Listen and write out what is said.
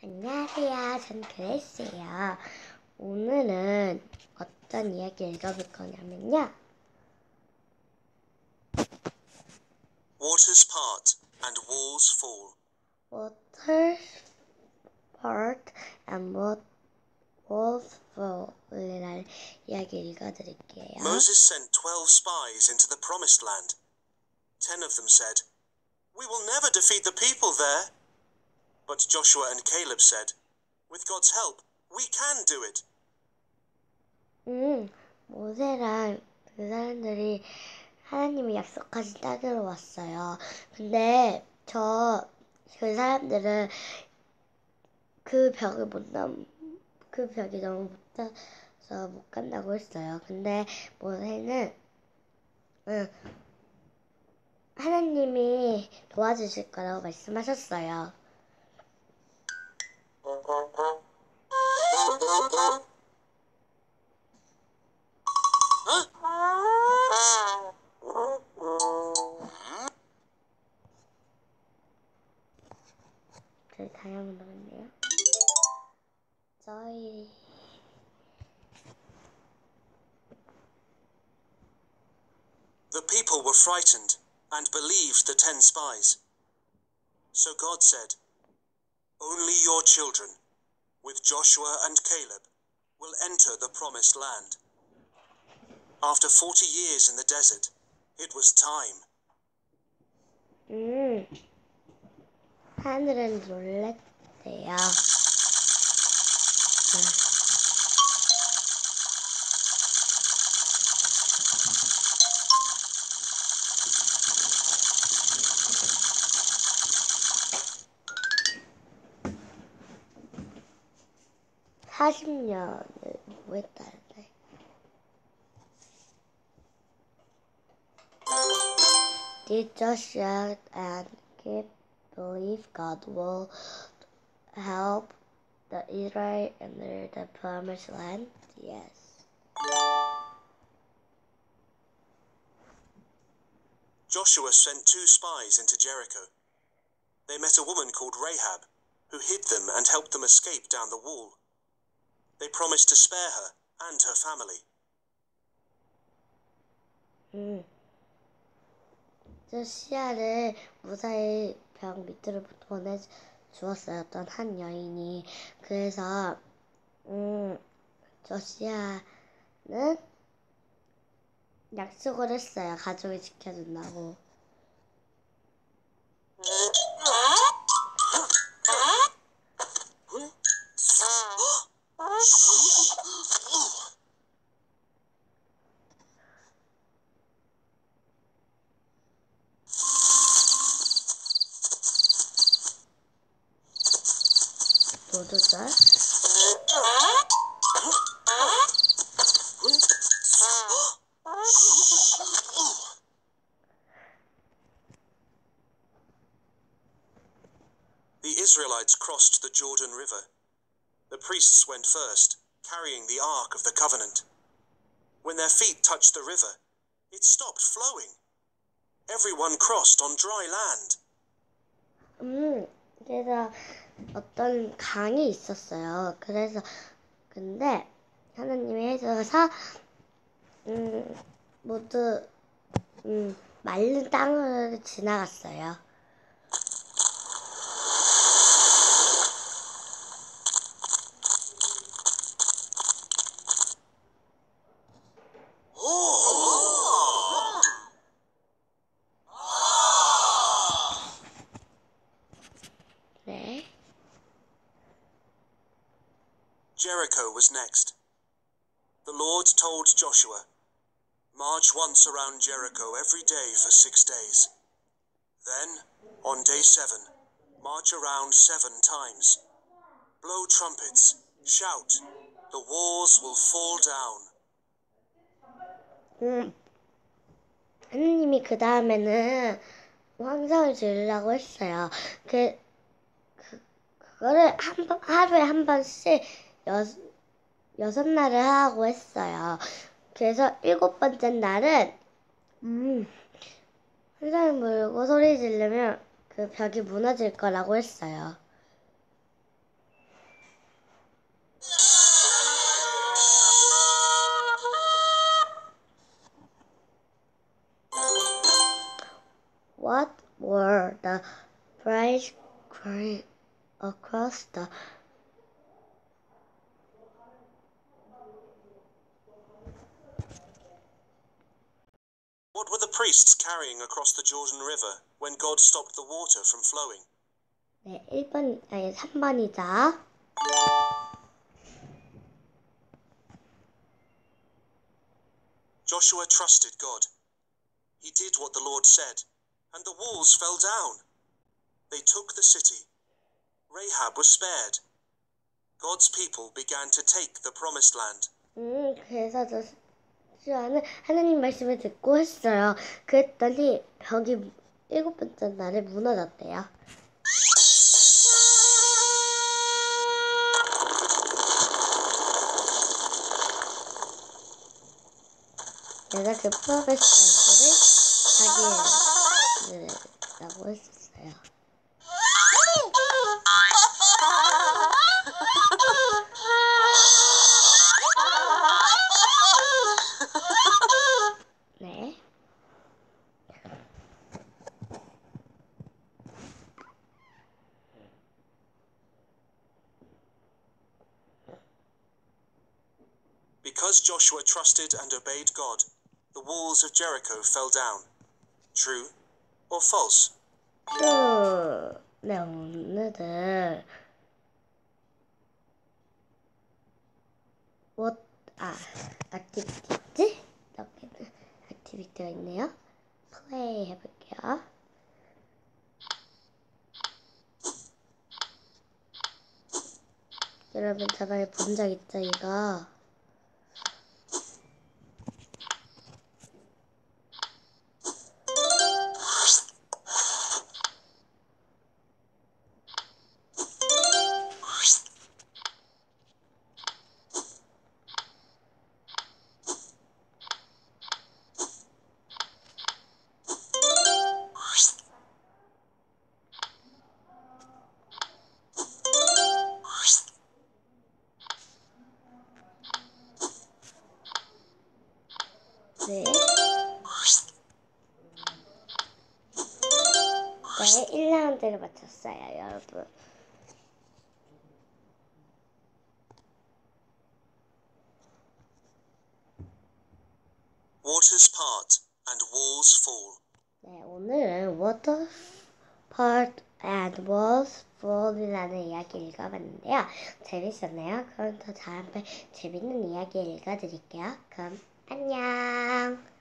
안녕하세요. 전 그레이스예요. 오늘은 어떤 이야기 읽어볼 거냐면요. Waters part and walls fall. Waters part and walls fall. 이라는 이야기 읽어드릴게요. Moses sent 12 spies into the promised land. 10 of them said, "We will never defeat the people there." But Joshua and Caleb said, "With God's help, we can do it." 모세랑 그 사람들이 하나님이 약속하신 땅으로 왔어요. 근데 그 사람들은 그 벽이 너무 붙어서 못 간다고 했어요. 근데 모세는 하나님이 도와주실 거라고 말씀하셨어요. 다양한 나왔네요. The people were frightened and believed the 10 spies. So God said, "Only your children, with Joshua and Caleb, will enter the promised land." After 40 years in the desert, it was time. 하늘은 놀랬대요. Did Joshua and Caleb believe God will help the Israelites enter the promised land? Yes. Joshua sent 2 spies into Jericho. They met a woman called Rahab, who hid them and helped them escape down the wall. They promised to spare her and her family. 조슈아를 무사히 벽 밑으로 보내주었어요. 어떤 한 여인이. 그래서 조슈아는 약속을 했어요. 가족이 지켜준다고. The Israelites crossed the Jordan River. The priests went first, carrying the Ark of the Covenant. When their feet touched the river, it stopped flowing. Everyone crossed on dry land. 그래서 어떤 강이 있었어요. 근데 하나님이 해주셔서 모두 마른 땅으로 지나갔어요. Jericho was next. The Lord told Joshua, "March once around Jericho every day for 6 days. Then, on day 7, march around 7 times. Blow trumpets, shout, the walls will fall down." 하느님이 그 다음에는 환상을 지으려고 했어요. 그거를 하루에 1번씩 6 날을 하고 했어요. 그래서 7번째 날은 환상을 물고 소리 지르면 그 벽이 무너질 거라고 했어요. What were the bright green across the What were the priests carrying across the Jordan River when God stopped the water from flowing? 네, 1번, 아니, 3번이다. Joshua trusted God. He did what the Lord said, and the walls fell down. They took the city. Rahab was spared. God's people began to take the promised land. 그래서 저는 하나님 말씀을 듣고 했어요. 그랬더니 벽이 7번째 날에 무너졌대요. 내가 그 프로페스를 자기 라고 했었어요. 네. Because Joshua trusted and obeyed God, the walls of Jericho fell down. True or false? True. 네, 오늘은 what activity? 여기는 activity가 있네요. play 해볼게요. 여러분 저번에 본 적 있죠 이거? 네. 네, 1라운드를 마쳤어요, 여러분. Waters part and walls fall. 네, 오늘은 water part and walls fall이라는 이야기를 읽어봤는데요. 재밌었나요? 그럼 더 다음에 재밌는 이야기를 읽어드릴게요. 그럼 안녕.